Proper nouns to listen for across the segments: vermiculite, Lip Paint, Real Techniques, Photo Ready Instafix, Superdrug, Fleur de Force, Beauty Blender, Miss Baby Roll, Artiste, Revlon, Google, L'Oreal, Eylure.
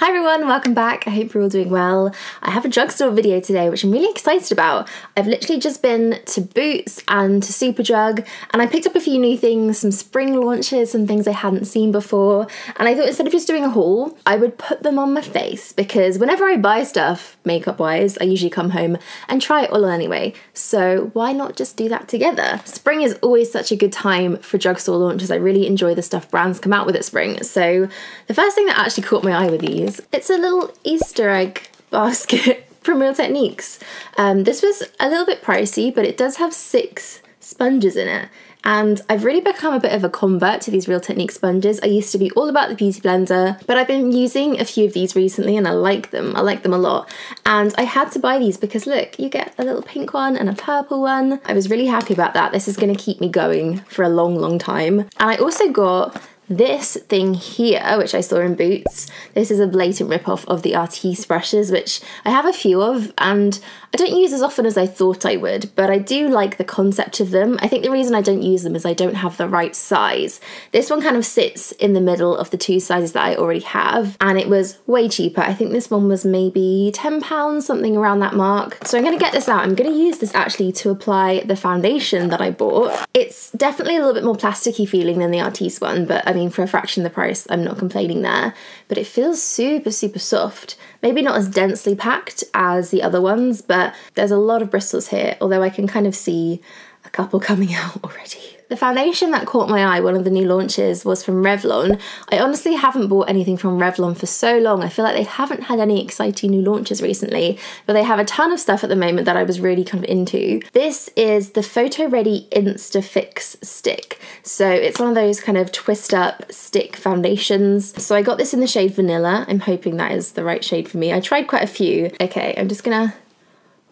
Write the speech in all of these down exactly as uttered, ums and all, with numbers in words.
Hi everyone, welcome back. I hope you're all doing well. I have a drugstore video today, which I'm really excited about. I've literally just been to Boots and to Superdrug, and I picked up a few new things, some spring launches, some things I hadn't seen before. And I thought instead of just doing a haul, I would put them on my face, because whenever I buy stuff, makeup-wise, I usually come home and try it all anyway. So why not just do that together? Spring is always such a good time for drugstore launches. I really enjoy the stuff brands come out with at spring. So the first thing that actually caught my eye with these, it's a little Easter egg basket from Real Techniques. Um, this was a little bit pricey, but it does have six sponges in it. And I've really become a bit of a convert to these Real Techniques sponges. I used to be all about the Beauty Blender, but I've been using a few of these recently and I like them. I like them a lot. And I had to buy these because look, you get a little pink one and a purple one. I was really happy about that. This is going to keep me going for a long, long time. And I also got this thing here, which I saw in Boots. This is a blatant ripoff of the Artiste brushes, which I have a few of, and I don't use as often as I thought I would, but I do like the concept of them. I think the reason I don't use them is I don't have the right size. This one kind of sits in the middle of the two sizes that I already have, and it was way cheaper. I think this one was maybe ten pounds, something around that mark. So I'm gonna get this out. I'm gonna use this actually to apply the foundation that I bought. It's definitely a little bit more plasticky feeling than the Artiste one, but I mean, for a fraction of the price, I'm not complaining there, but it feels super, super soft. Maybe not as densely packed as the other ones, but there's a lot of bristles here, although I can kind of see a couple coming out already. The foundation that caught my eye, one of the new launches, was from Revlon. I honestly haven't bought anything from Revlon for so long. I feel like they haven't had any exciting new launches recently, but they have a ton of stuff at the moment that I was really kind of into. This is the Photo Ready Instafix stick. So it's one of those kind of twist up stick foundations. So I got this in the shade Vanilla. I'm hoping that is the right shade for me. I tried quite a few. Okay, I'm just gonna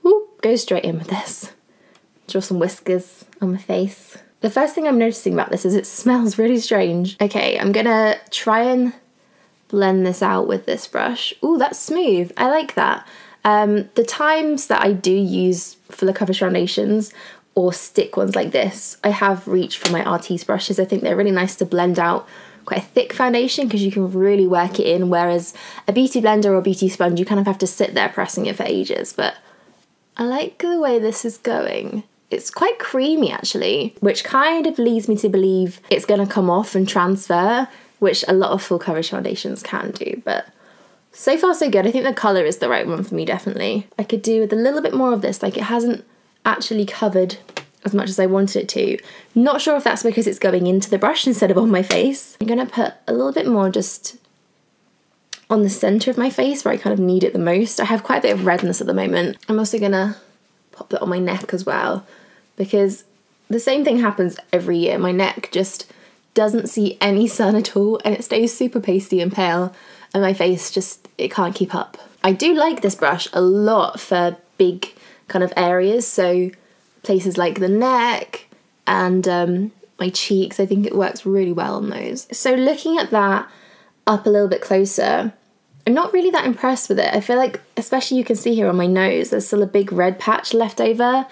whoop, go straight in with this. Draw some whiskers on my face. The first thing I'm noticing about this is it smells really strange. Okay, I'm gonna try and blend this out with this brush. Ooh, that's smooth. I like that. Um, the times that I do use fuller coverage foundations or stick ones like this, I have reached for my Artiste brushes. I think they're really nice to blend out quite a thick foundation because you can really work it in, whereas a Beauty Blender or Beauty Sponge, you kind of have to sit there pressing it for ages. But I like the way this is going. It's quite creamy actually, which kind of leads me to believe it's gonna come off and transfer, which a lot of full coverage foundations can do, but so far so good. I think the color is the right one for me, definitely. I could do with a little bit more of this, like it hasn't actually covered as much as I wanted it to. Not sure if that's because it's going into the brush instead of on my face. I'm gonna put a little bit more just on the center of my face where I kind of need it the most. I have quite a bit of redness at the moment. I'm also gonna pop that on my neck as well, because the same thing happens every year. My neck just doesn't see any sun at all and it stays super pasty and pale, and my face just, it can't keep up. I do like this brush a lot for big kind of areas, so places like the neck and um, my cheeks. I think it works really well on those. So looking at that up a little bit closer, I'm not really that impressed with it. I feel like, especially you can see here on my nose, there's still a big red patch left over.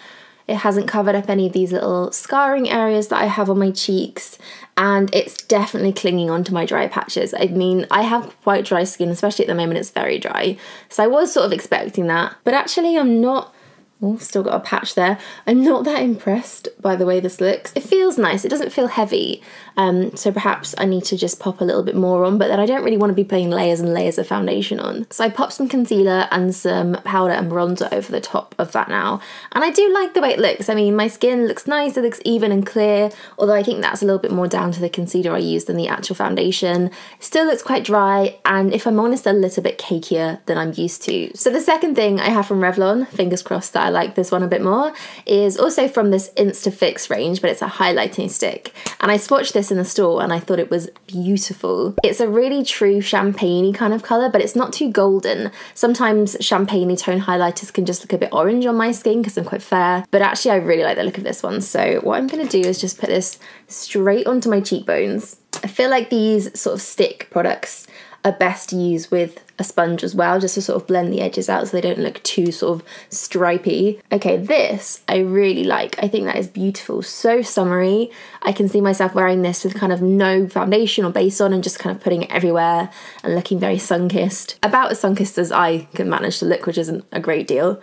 It hasn't covered up any of these little scarring areas that I have on my cheeks, and it's definitely clinging onto my dry patches. I mean, I have quite dry skin, especially at the moment, it's very dry. So I was sort of expecting that, but actually I'm not, oh, still got a patch there. I'm not that impressed by the way this looks. It feels nice, it doesn't feel heavy. Um, so perhaps I need to just pop a little bit more on, but then I don't really want to be putting layers and layers of foundation on. So I popped some concealer and some powder and bronzer over the top of that now. And I do like the way it looks. I mean, my skin looks nice, it looks even and clear, although I think that's a little bit more down to the concealer I used than the actual foundation. Still looks quite dry, and if I'm honest, a little bit cakier than I'm used to. So the second thing I have from Revlon, fingers crossed that I like this one a bit more, is also from this Instafix range, but it's a highlighting stick. And I swatched this in the store and I thought it was beautiful. It's a really true champagne-y kind of colour, but it's not too golden. Sometimes champagne-y tone highlighters can just look a bit orange on my skin because I'm quite fair, but actually I really like the look of this one. So what I'm going to do is just put this straight onto my cheekbones. I feel like these sort of stick products are best used with a sponge as well, just to sort of blend the edges out so they don't look too sort of stripy. Okay, this I really like. I think that is beautiful, so summery. I can see myself wearing this with kind of no foundation or base on and just kind of putting it everywhere and looking very sun-kissed. About as sun-kissed as I can manage to look, which isn't a great deal.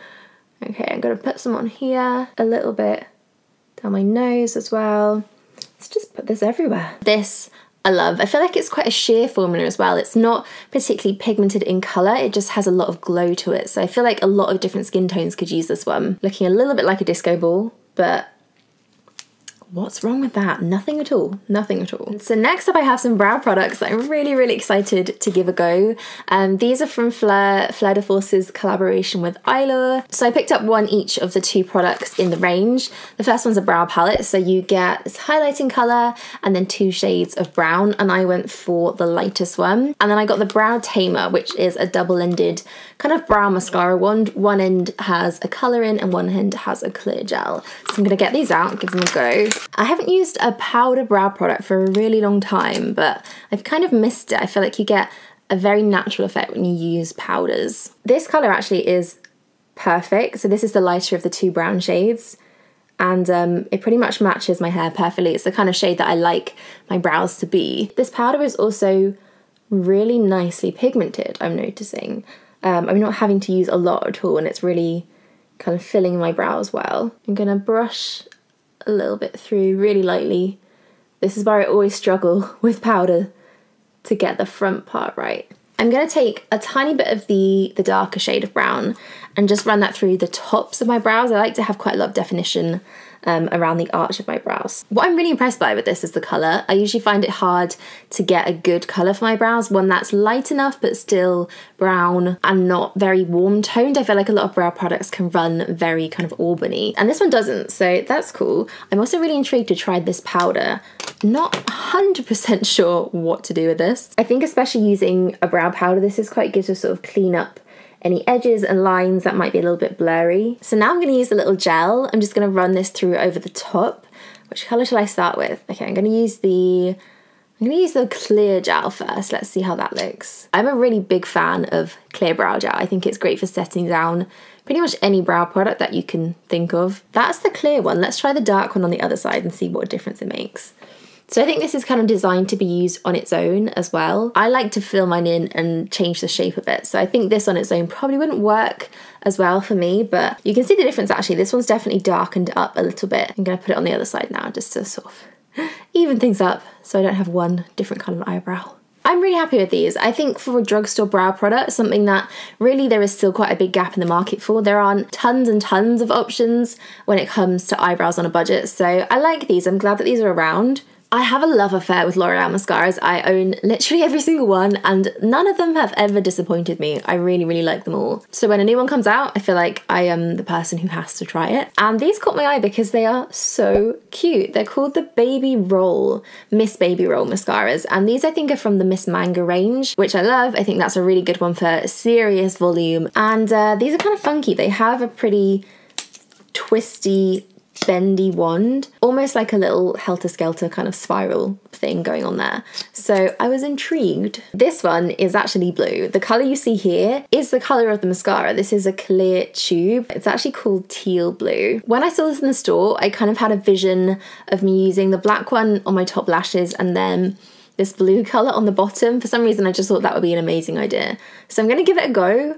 Okay, I'm gonna put some on here, a little bit down my nose as well. Let's just put this everywhere. This I love. I feel like it's quite a sheer formula as well. It's not particularly pigmented in colour, it just has a lot of glow to it. So I feel like a lot of different skin tones could use this one. Looking a little bit like a disco ball, but what's wrong with that? Nothing at all, nothing at all. So next up I have some brow products that I'm really, really excited to give a go. Um, these are from Fleur, Fleur de Force's collaboration with Eylure. So I picked up one each of the two products in the range. The first one's a brow palette, so you get this highlighting colour and then two shades of brown, and I went for the lightest one. And then I got the Brow Tamer, which is a double-ended kind of brow mascara wand. One end has a colour in and one end has a clear gel. So I'm gonna get these out and give them a go. I haven't used a powder brow product for a really long time, but I've kind of missed it. I feel like you get a very natural effect when you use powders. This colour actually is perfect. So this is the lighter of the two brown shades, and um, it pretty much matches my hair perfectly. It's the kind of shade that I like my brows to be. This powder is also really nicely pigmented, I'm noticing. Um, I'm not having to use a lot at all, and it's really kind of filling my brows well. I'm gonna brush a little bit through really lightly. This is where I always struggle with powder to get the front part right. I'm going to take a tiny bit of the, the darker shade of brown and just run that through the tops of my brows. I like to have quite a lot of definition um, around the arch of my brows. What I'm really impressed by with this is the colour. I usually find it hard to get a good colour for my brows, one that's light enough but still brown and not very warm toned. I feel like a lot of brow products can run very kind of auburny, and this one doesn't, so that's cool. I'm also really intrigued to try this powder. Not one hundred percent sure what to do with this. I think especially using a brow powder, this is quite good to sort of clean up any edges and lines that might be a little bit blurry. So now I'm going to use a little gel. I'm just going to run this through over the top. Which colour shall I start with? Okay, I'm going to use the I'm going to use the clear gel first. Let's see how that looks. I'm a really big fan of clear brow gel. I think it's great for setting down pretty much any brow product that you can think of. That's the clear one. Let's try the dark one on the other side and see what difference it makes. So I think this is kind of designed to be used on its own as well. I like to fill mine in and change the shape of it. So I think this on its own probably wouldn't work as well for me, but you can see the difference actually. This one's definitely darkened up a little bit. I'm gonna put it on the other side now just to sort of even things up so I don't have one different coloured eyebrow. I'm really happy with these. I think for a drugstore brow product, something that really there is still quite a big gap in the market for, there aren't tons and tons of options when it comes to eyebrows on a budget. So I like these. I'm glad that these are around. I have a love affair with L'Oreal mascaras. I own literally every single one and none of them have ever disappointed me. I really, really like them all. So when a new one comes out, I feel like I am the person who has to try it. And these caught my eye because they are so cute. They're called the Baby Roll, Miss Baby Roll mascaras. And these I think are from the Miss Manga range, which I love. I think that's a really good one for serious volume. And uh, these are kind of funky. They have a pretty twisty, bendy wand, almost like a little helter-skelter kind of spiral thing going on there. So I was intrigued. This one is actually blue. The colour you see here is the colour of the mascara. This is a clear tube. It's actually called teal blue. When I saw this in the store, I kind of had a vision of me using the black one on my top lashes and then this blue colour on the bottom. For some reason, I just thought that would be an amazing idea. So I'm going to give it a go.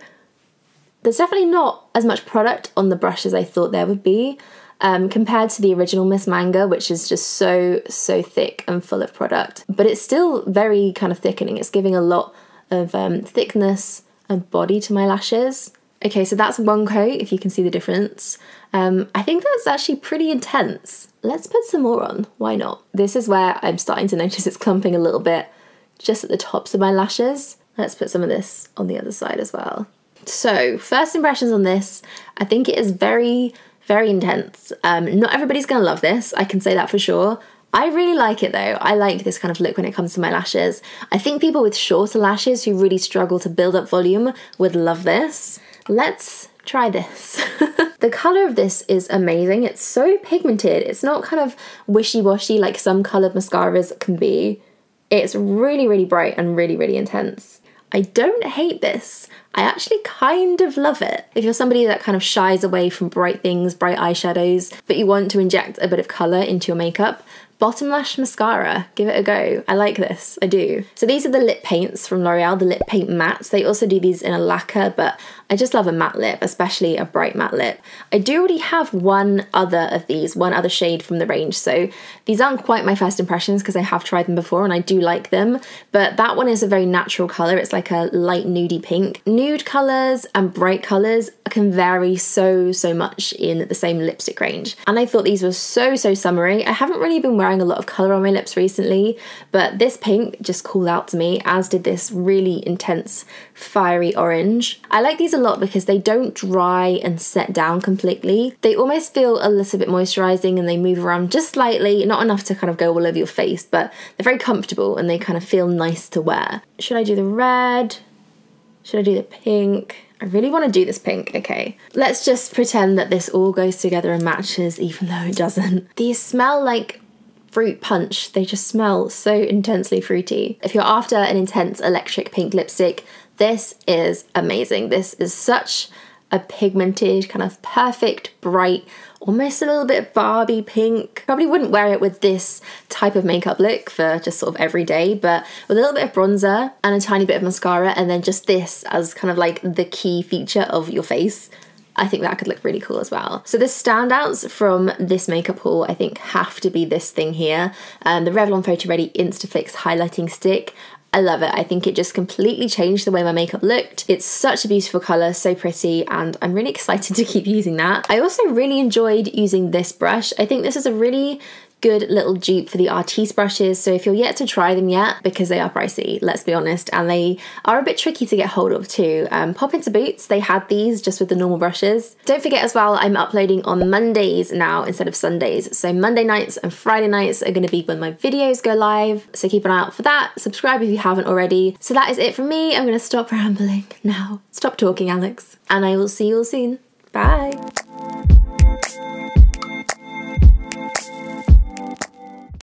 There's definitely not as much product on the brush as I thought there would be. Um, compared to the original Miss Manga, which is just so, so thick and full of product. But it's still very kind of thickening. It's giving a lot of um, thickness and body to my lashes. Okay, so that's one coat, if you can see the difference. Um, I think that's actually pretty intense. Let's put some more on, why not? This is where I'm starting to notice it's clumping a little bit just at the tops of my lashes. Let's put some of this on the other side as well. So, first impressions on this, I think it is very... very intense. Um, not everybody's gonna love this, I can say that for sure. I really like it though. I like this kind of look when it comes to my lashes. I think people with shorter lashes who really struggle to build up volume would love this. Let's try this. The colour of this is amazing. It's so pigmented. It's not kind of wishy-washy like some coloured mascaras can be. It's really, really bright and really, really intense. I don't hate this. I actually kind of love it. If you're somebody that kind of shies away from bright things, bright eyeshadows, but you want to inject a bit of colour into your makeup, Bottom Lash Mascara, give it a go. I like this, I do. So these are the lip paints from L'Oreal, the lip paint mattes. They also do these in a lacquer, but I just love a matte lip, especially a bright matte lip. I do already have one other of these, one other shade from the range, so these aren't quite my first impressions because I have tried them before and I do like them, but that one is a very natural colour. It's like a light nudey pink. Nude colours and bright colours can vary so, so much in the same lipstick range, and I thought these were so, so summery. I haven't really been wearing a lot of colour on my lips recently, but this pink just called out to me, as did this really intense fiery orange. I like these a lot because they don't dry and set down completely. They almost feel a little bit moisturising and they move around just slightly, not enough to kind of go all over your face, but they're very comfortable and they kind of feel nice to wear. Should I do the red? Should I do the pink? I really want to do this pink, okay. Let's just pretend that this all goes together and matches, even though it doesn't. These smell like fruit punch. They just smell so intensely fruity. If you're after an intense electric pink lipstick, this is amazing. This is such a pigmented, kind of perfect, bright, almost a little bit Barbie pink. Probably wouldn't wear it with this type of makeup look for just sort of every day, but with a little bit of bronzer and a tiny bit of mascara and then just this as kind of like the key feature of your face, I think that could look really cool as well. So the standouts from this makeup haul, I think, have to be this thing here. Um, the Revlon Photo Ready Instafix Highlighting Stick. I love it. I think it just completely changed the way my makeup looked. It's such a beautiful colour, so pretty, and I'm really excited to keep using that. I also really enjoyed using this brush. I think this is a really good little dupe for the Artiste brushes, so if you're yet to try them yet, because they are pricey, let's be honest, and they are a bit tricky to get hold of too, um, pop into Boots, they had these just with the normal brushes. Don't forget as well, I'm uploading on Mondays now instead of Sundays, so Monday nights and Friday nights are going to be when my videos go live, so keep an eye out for that. Subscribe if you haven't already. So that is it from me. I'm going to stop rambling now. Stop talking, Alex, and I will see you all soon. Bye!